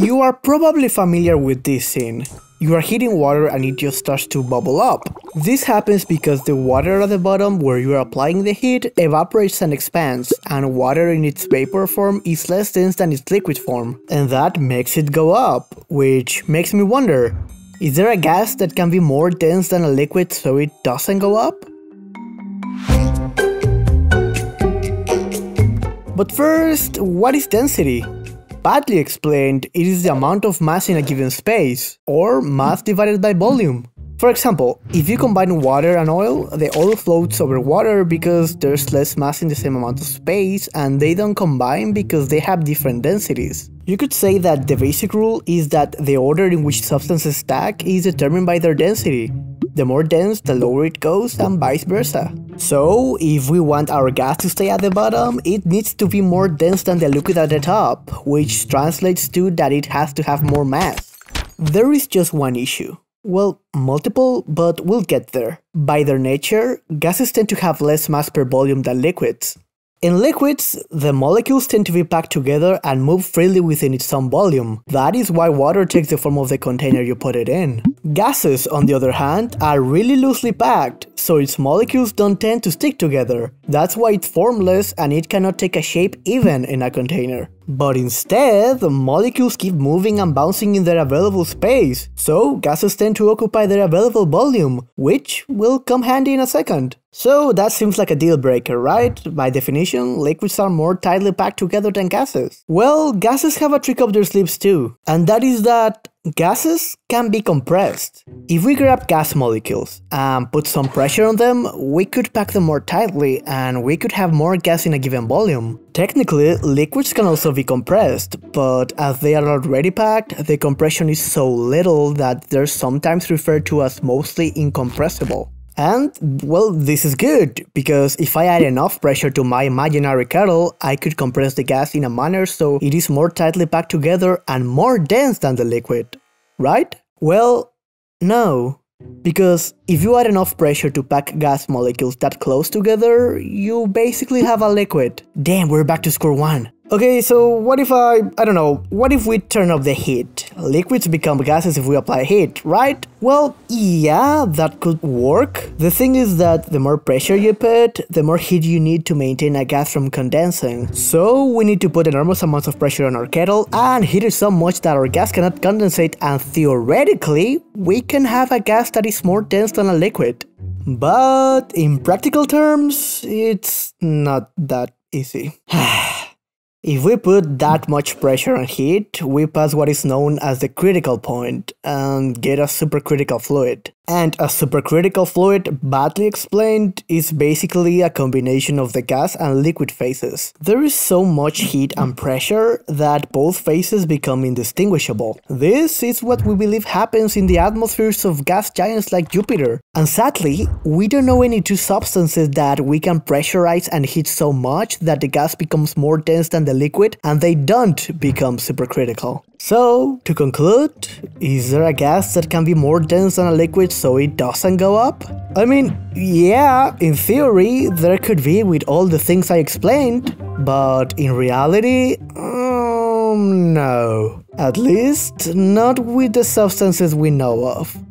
You are probably familiar with this scene. You are heating water and it just starts to bubble up. This happens because the water at the bottom where you are applying the heat evaporates and expands, and water in its vapor form is less dense than its liquid form, and that makes it go up, which makes me wonder, is there a gas that can be more dense than a liquid so it doesn't go up? But first, what is density? Badly explained, it is the amount of mass in a given space, or mass divided by volume. For example, if you combine water and oil, the oil floats over water because there's less mass in the same amount of space, and they don't combine because they have different densities. You could say that the basic rule is that the order in which substances stack is determined by their density. The more dense, the lower it goes, and vice versa. So, if we want our gas to stay at the bottom, it needs to be more dense than the liquid at the top, which translates to that it has to have more mass. There is just one issue. Well, multiple, but we'll get there. By their nature, gases tend to have less mass per volume than liquids. In liquids, the molecules tend to be packed together and move freely within its own volume. That is why water takes the form of the container you put it in. Gases, on the other hand, are really loosely packed, so its molecules don't tend to stick together. That's why it's formless and it cannot take a shape even in a container. But instead, the molecules keep moving and bouncing in their available space, so gases tend to occupy their available volume, which will come handy in a second. So that seems like a deal breaker, right? By definition, liquids are more tightly packed together than gases. Well, gases have a trick up their sleeves too, and that is that gases can be compressed. If we grab gas molecules and put some pressure on them, we could pack them more tightly and we could have more gas in a given volume. Technically, liquids can also be compressed, but as they are already packed, the compression is so little that they're sometimes referred to as mostly incompressible. And, well, this is good, because if I add enough pressure to my imaginary kettle, I could compress the gas in a manner so it is more tightly packed together and more dense than the liquid, right? Well, no, because if you add enough pressure to pack gas molecules that close together, you basically have a liquid. Damn, we're back to square one. Okay, so what if what if we turn up the heat? Liquids become gases if we apply heat, right? Well, yeah, that could work. The thing is that the more pressure you put, the more heat you need to maintain a gas from condensing. So we need to put enormous amounts of pressure on our kettle and heat it so much that our gas cannot condensate, and theoretically, we can have a gas that is more dense than a liquid. But in practical terms, it's not that easy. If we put that much pressure on heat, we pass what is known as the critical point and get a supercritical fluid. And a supercritical fluid, badly explained, is basically a combination of the gas and liquid phases. There is so much heat and pressure that both phases become indistinguishable. This is what we believe happens in the atmospheres of gas giants like Jupiter. And sadly, we don't know any two substances that we can pressurize and heat so much that the gas becomes more dense than the liquid and they don't become supercritical. So, to conclude, is there a gas that can be more dense than a liquid so it doesn't go up? I mean, yeah, in theory, there could be with all the things I explained, but in reality, no. At least, not with the substances we know of.